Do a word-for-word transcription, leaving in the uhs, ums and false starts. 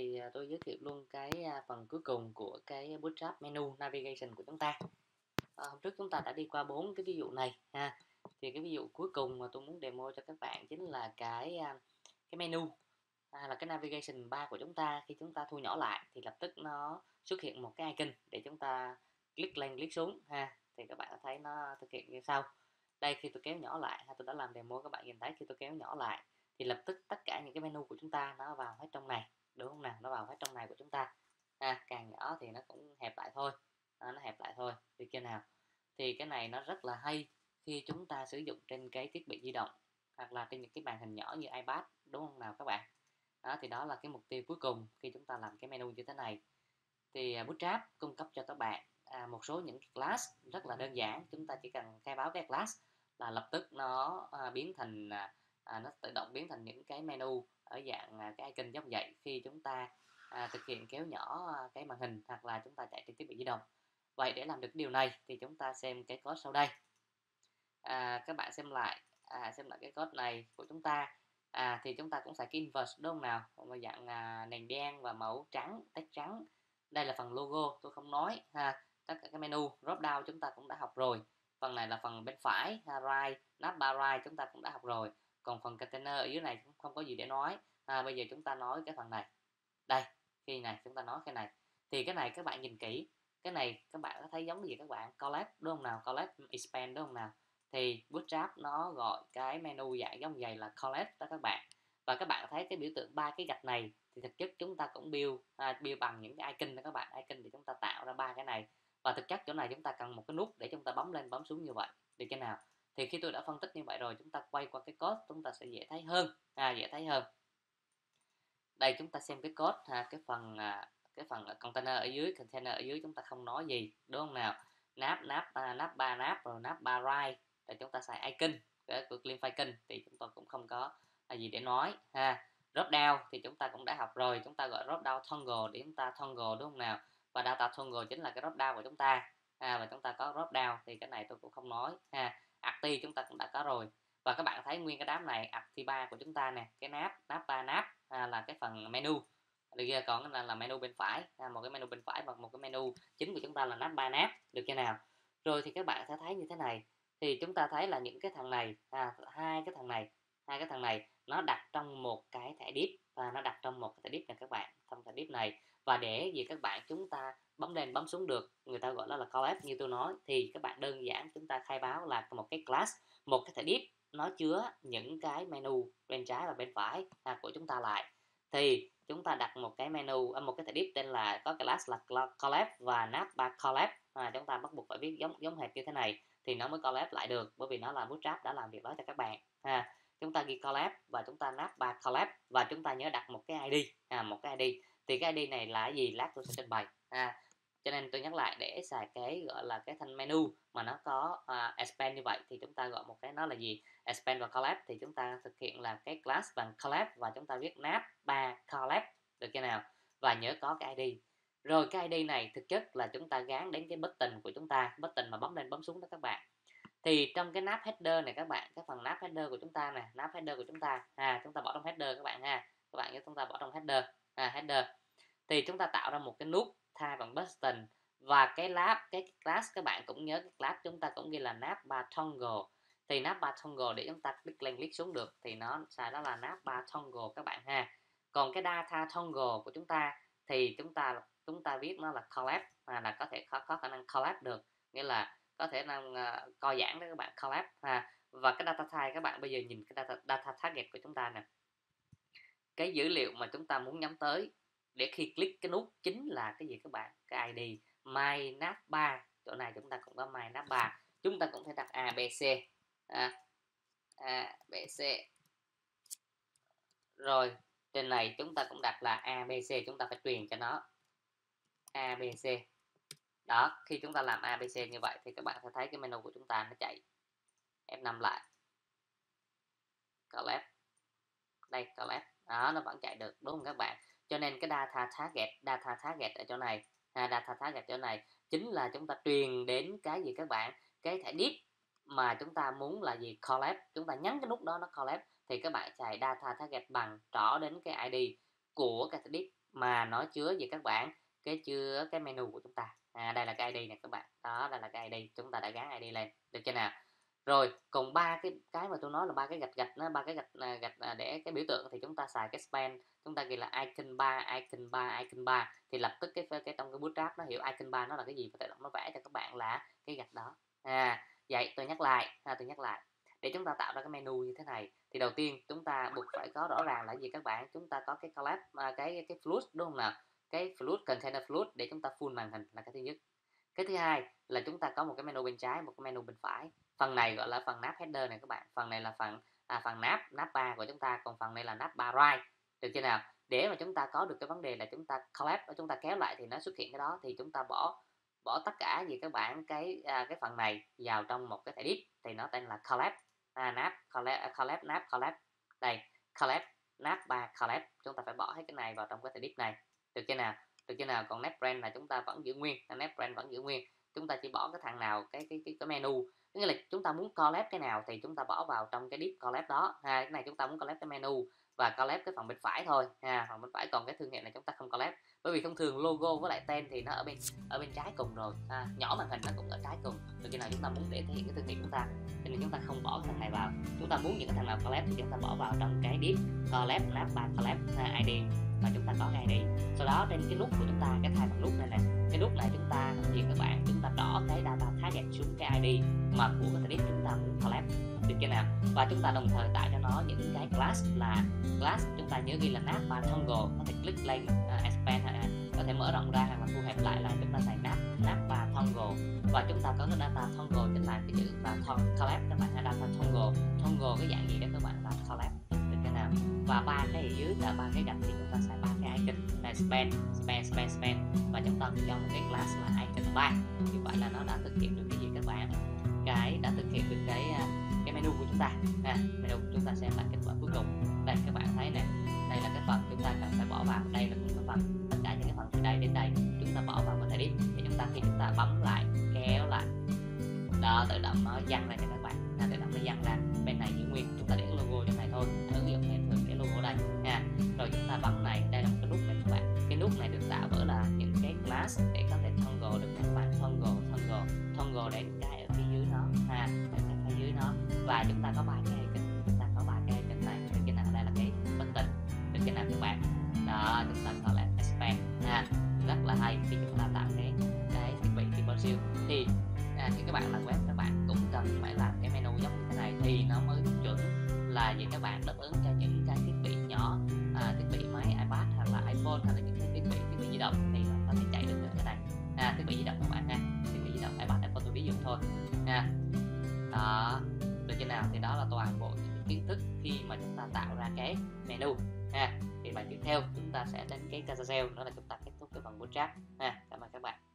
thì tôi giới thiệu luôn cái phần cuối cùng của cái Bootstrap menu navigation của chúng ta. À, hôm trước chúng ta đã đi qua bốn cái ví dụ này ha. Thì cái ví dụ cuối cùng mà tôi muốn demo cho các bạn chính là cái cái menu à, là cái navigation bar của chúng ta. Khi chúng ta thu nhỏ lại thì lập tức nó xuất hiện một cái icon để chúng ta click lên click xuống ha. Thì các bạn thấy nó thực hiện như sau. Đây, khi tôi kéo nhỏ lại, tôi đã làm demo, các bạn nhìn thấy khi tôi kéo nhỏ lại thì lập tức tất cả những cái menu của chúng ta nó vào hết trong này, đúng không nào? Nó vào hết trong này của chúng ta. À, càng nhỏ thì nó cũng hẹp lại thôi, à, nó hẹp lại thôi. Được chưa nào? Thì cái này nó rất là hay khi chúng ta sử dụng trên cái thiết bị di động hoặc là trên những cái màn hình nhỏ như iPad, đúng không nào các bạn? Đó, thì đó là cái mục tiêu cuối cùng khi chúng ta làm cái menu như thế này. Thì Bootstrap cung cấp cho các bạn à, một số những class rất là đơn giản. Chúng ta chỉ cần khai báo cái class là lập tức nó à, biến thành à, À, nó tự động biến thành những cái menu ở dạng à, cái icon giống vậy khi chúng ta à, thực hiện kéo nhỏ à, cái màn hình hoặc là chúng ta chạy trên thiết bị di động. Vậy để làm được điều này thì chúng ta xem cái code sau đây. À, các bạn xem lại à, xem lại cái code này của chúng ta. À, thì chúng ta cũng xài cái inverse, đúng không nào? Một dạng à, nền đen và màu trắng, text trắng. Đây là phần logo, tôi không nói ha. Tất cả các menu drop down chúng ta cũng đã học rồi. Phần này là phần bên phải, ha, right, navbar right chúng ta cũng đã học rồi. Còn phần container ở dưới này cũng không có gì để nói. À, bây giờ chúng ta nói cái phần này. Đây, khi này chúng ta nói cái này. Thì cái này các bạn nhìn kỹ. Cái này các bạn có thấy giống gì các bạn? Collect, đúng không nào? Collect, expand, đúng không nào? Thì Bootstrap nó gọi cái menu dạng giống vậy là collect đó các bạn. Và các bạn thấy cái biểu tượng ba cái gạch này thì thực chất chúng ta cũng build, à, build bằng những cái icon đó các bạn. Icon thì chúng ta tạo ra ba cái này. Và thực chất chỗ này chúng ta cần một cái nút để chúng ta bấm lên bấm xuống như vậy. Được chưa nào? Thì khi tôi đã phân tích như vậy rồi, chúng ta quay qua cái code chúng ta sẽ dễ thấy hơn, à, dễ thấy hơn. Đây chúng ta xem cái code, à, cái phần à, cái phần container ở dưới, container ở dưới chúng ta không nói gì, đúng không nào? Nap nap à, nap ba nap rồi nap ba right, rồi chúng ta xài icon, cái clip icon thì chúng ta cũng không có gì để nói ha. Drop down thì chúng ta cũng đã học rồi, chúng ta gọi drop down toggle để chúng ta toggle, đúng không nào? Và data toggle chính là cái drop down của chúng ta. À, và chúng ta có drop down thì cái này tôi cũng không nói ha. Active chúng ta cũng đã có rồi. Và các bạn thấy nguyên cái đám này Active ba của chúng ta nè, cái nắp, nắp ba nắp à, là cái phần menu. Được chưa? Còn là, là menu bên phải, à, một cái menu bên phải và một cái menu chính của chúng ta là nắp ba nắp, được chưa nào? Rồi thì các bạn sẽ thấy như thế này. Thì chúng ta thấy là những cái thằng này, à, hai cái thằng này, hai cái thằng này nó đặt trong một cái thẻ div và nó đặt trong một cái thẻ div này các bạn, trong thẻ div này. Và để gì các bạn chúng ta bấm lên bấm xuống được, người ta gọi đó là collect như tôi nói, thì các bạn đơn giản chúng ta khai báo là một cái class, một cái thẻ div nó chứa những cái menu bên trái và bên phải à, của chúng ta lại. Thì chúng ta đặt một cái menu một cái thẻ div tên là có class là collect và navbar collect, à, chúng ta bắt buộc phải viết giống giống hệt như thế này thì nó mới collect lại được, bởi vì nó là Bootstrap đã làm việc đó cho các bạn ha. Chúng ta ghi collect và chúng ta navbar collect và chúng ta nhớ đặt một cái i đê, à, một cái i đê. Thì cái i đê này là gì lát tôi sẽ trình bày. À, cho nên tôi nhắc lại để xài cái gọi là cái thanh menu mà nó có uh, expand như vậy thì chúng ta gọi một cái nó là gì? Expand và collect thì chúng ta thực hiện là cái class bằng collect và chúng ta viết navbar collect, được chưa nào? Và nhớ có cái i đê. Rồi cái i đê này thực chất là chúng ta gán đến cái button của chúng ta, button mà bấm lên bấm xuống đó các bạn. Thì trong cái nav header này các bạn, cái phần nav header của chúng ta nè, nav header của chúng ta, à, chúng ta bỏ trong header các bạn ha. Các bạn nhớ chúng ta bỏ trong header, à, header. Thì chúng ta tạo ra một cái nút thay bằng button và cái lab cái class các bạn cũng nhớ cái class chúng ta cũng ghi là navbar toggle. Thì navbar toggle để chúng ta click lên click xuống được thì nó xài đó là navbar toggle các bạn ha. Còn cái data toggle của chúng ta thì chúng ta chúng ta viết nó là collab, à, là có thể có, có khả năng collab được, nghĩa là có thể năng uh, co giãn đó các bạn, collab ha. Và cái data type các bạn bây giờ nhìn cái data, data target của chúng ta nè. Cái dữ liệu mà chúng ta muốn nhắm tới để khi click cái nút chính là cái gì các bạn? Cái i đê my navbar. Chỗ này chúng ta cũng có my navbar. Chúng ta cũng thể đặt a bê xê. À, a bê xê. Rồi, trên này chúng ta cũng đặt là a bê xê, chúng ta phải truyền cho nó a bê xê. Đó, khi chúng ta làm a bê xê như vậy thì các bạn sẽ thấy cái menu của chúng ta nó chạy. F năm lại. Collect. Đây, collect. Đó, nó vẫn chạy được, đúng không các bạn? Cho nên cái data target, data target ở chỗ này, à, data target chỗ này chính là chúng ta truyền đến cái gì các bạn? Cái thẻ div mà chúng ta muốn là gì? Collab. Chúng ta nhấn cái nút đó nó collab thì các bạn xài data target bằng trỏ đến cái i đê của cái thẻ div mà nó chứa gì các bạn, cái chứa cái menu của chúng ta. À, đây là cái i đê này các bạn, đó đây là cái i đê, chúng ta đã gắn i đê lên được chưa nào. Rồi còn ba cái cái mà tôi nói là ba cái gạch gạch nó ba cái gạch gạch để cái biểu tượng thì chúng ta xài cái span, chúng ta ghi là icon ba, icon ba, icon ba thì lập tức cái cái trong cái Bootstrap nó hiểu icon ba nó là cái gì và tự động nó vẽ cho các bạn là cái gạch đó. À vậy tôi nhắc lại, à, tôi nhắc lại để chúng ta tạo ra cái menu như thế này thì đầu tiên chúng ta buộc phải có rõ ràng là gì các bạn, chúng ta có cái collab mà cái cái float đúng không nào, cái float container float để chúng ta full màn hình là cái thứ nhất. Cái thứ hai là chúng ta có một cái menu bên trái, một cái menu bên phải. Phần này gọi là phần nắp header này các bạn, phần này là phần à, phần nắp navbar của chúng ta, còn phần này là navbar right được chưa nào. Để mà chúng ta có được cái vấn đề là chúng ta collab, chúng ta kéo lại thì nó xuất hiện cái đó thì chúng ta bỏ bỏ tất cả gì các bạn cái à, cái phần này vào trong một cái edit thì nó tên là collab à, nắp collab collab nắp collab đây collab navbar collab, chúng ta phải bỏ hết cái này vào trong cái edit này được chưa nào, được chưa nào. Còn nắp brand là chúng ta vẫn giữ nguyên, nắp brand vẫn giữ nguyên, chúng ta chỉ bỏ cái thằng nào cái cái cái, cái menu. Nghĩa là chúng ta muốn collab cái nào thì chúng ta bỏ vào trong cái div collab đó. À, cái này chúng ta muốn collab cái menu và collab cái phần bên phải thôi. À, phần bên phải, còn cái thương hiệu này chúng ta không collab. Bởi vì thông thường logo với lại tên thì nó ở bên ở bên trái cùng rồi. À, nhỏ màn hình nó cũng ở trái cùng. Từ khi nào chúng ta muốn để thể hiện cái thương hiệu chúng ta cho nên chúng ta không bỏ cái thằng này vào. Chúng ta muốn những cái thằng nào collab thì chúng ta bỏ vào trong cái div collab navbar collab à, i đê mà chúng ta có ngay đi. Sau đó trên cái nút của chúng ta, cái thay bằng nút này nè, cái nút này chúng ta gì các bạn, chúng ta đỏ cái data tag xuống cái i đê mà của cái thread chúng ta muốn collab được chưa nào. Và chúng ta đồng thời tạo cho nó những cái class là class chúng ta nhớ ghi là nap và toggle, có thể click lên uh, expand uh, có thể mở rộng ra hoặc là thu hẹp lại là chúng ta xài nap nap và toggle. Và chúng ta có cái data toggle chính là cái chữ và collab các bạn, data toggle toggle cái dạng gì đó các bạn là collab được chưa nào. Và ba cái ở dưới là ba cái gạch thì chúng ta xài ba cái icon là span span span span và chúng ta cho một cái class là icon ba. Như vậy là nó đã thực hiện được cái gì các bạn, cái đã thực hiện được cái cái menu của chúng ta. À, menu của chúng ta xem lại kết quả cuối cùng. Đây các bạn thấy nè, đây là cái phần chúng ta cần phải bỏ vào, đây là những cái phần tất cả những cái phần từ đây đến đây chúng ta bỏ vào một edit thì chúng ta khi chúng ta bấm lại kéo lại đó tự động nó dăng ra cho các bạn. À, tự động nó dăng ra bên này giữ nguyên, chúng ta để logo trong này thôi, ứng dụng này thường để logo đây nha. Rồi chúng ta bấm này, đây là một cái nút này các bạn, cái nút này được tạo bởi là những cái class để có thể toggle được các bạn, toggle toggle toggle để cái ở phía dưới nó ha, ở dưới nó. Và chúng ta có ba cái icon, chúng ta có ba cái icon này, cái nào đây là cái button được cái nào các bạn đó, chúng ta gọi là expand ha, rất là hay khi chúng ta tạo cái cái thiết bị thì bao siêu thì à, thì các bạn làm web các bạn cũng cần phải làm cái menu giống như thế này thì nó mới chuẩn là những các bạn đáp ứng cho những cái thiết bị nhỏ, à, thiết bị máy iPad hoặc là iPhone hoặc là những cái thiết bị thiết bị di động thì nó có thể chạy được cái này. À, thiết bị di động các bạn ha, thiết bị di động iPad iPhone tôi ví dụ thôi nha. Đó được chưa nào, thì đó là toàn bộ những kiến thức khi mà chúng ta tạo ra cái menu ha. Thì bài tiếp theo chúng ta sẽ đến cái carousel, đó là chúng ta kết thúc cái phần Bootstrap ha. Cảm ơn các bạn.